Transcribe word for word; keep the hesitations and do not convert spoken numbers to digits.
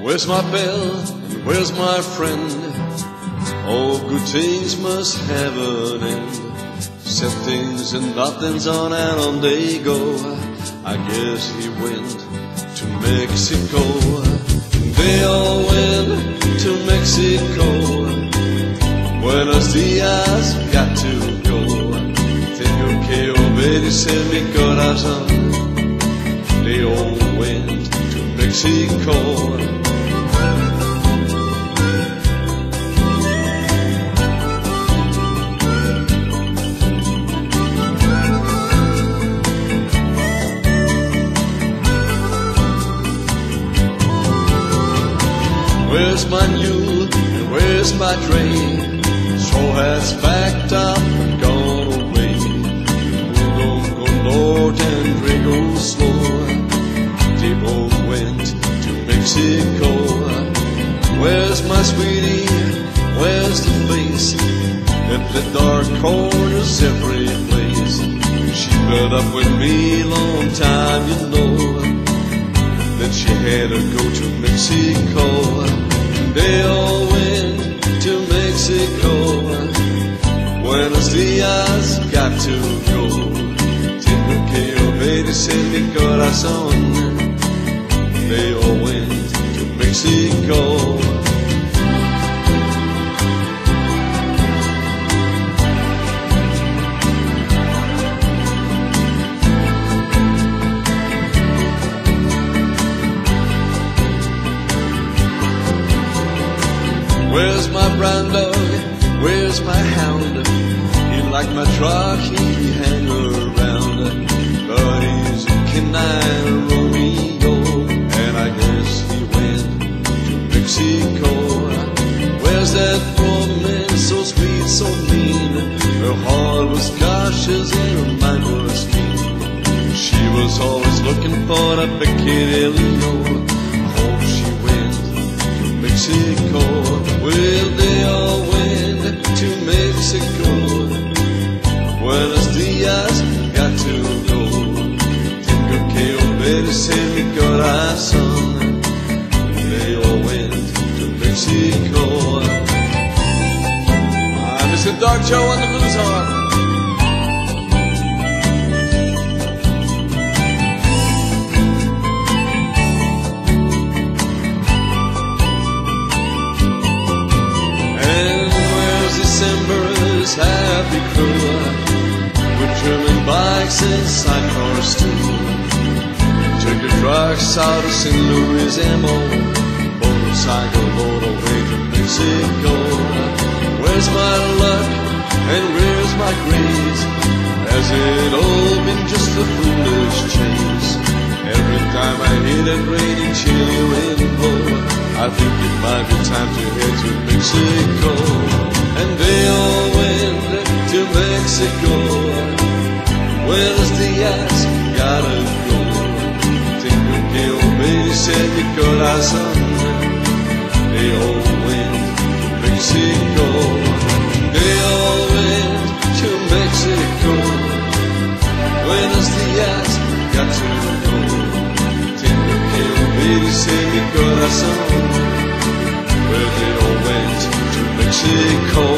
Where's my bell and where's my friend? All good things must have an end. Said things and nothings on and on they go. I guess he went to Mexico. They all went to Mexico. Buenos dias, got to go. Tengo que obedecer mi corazón. They all went to Mexico. Where's my mule and where's my train? Straw hats packed up and gone away. We'll go north and wriggle slow. They both went to Mexico. Where's my sweetie? Where's the place? At the dark corners every place. She put up with me long time, you know. Then she had to go to Mexico. They all went to Mexico. Buenos dias, got to go. Tengo que obedecer mi corazón. They all went to Mexico. Where's my brown dog? Where's my hound? He liked my truck, he hang around. But he's a canine Romeo, and I guess he went to Mexico. Where's that poor man, so sweet, so mean? Her heart was cautious and her mind was keen. She was always looking for a peccadillo. Mexico, well they all went to Mexico. Buenos dias, got to go. Tengo que obedecer mi corazón. They all went to Mexico. Ah, Mister Dark Joe on the blues horn. December's happy crew, with German bikes and sidecars too. Took the trucks out of Saint Louis and more. Motorcycle all the way to Mexico. Where's my luck and where's my grace? Has it all been just a foolish chase? Every time I hear that rainy chilly rainbow, I think it might be time to head to Mexico. And they all went to Mexico. Buenos dias, gotta go. Tengo que obedecer mi corazón. They all went to Mexico. They all went to Mexico. Buenos dias, gotta go. Tengo que obedecer mi corazón. Where they all went to Mexico.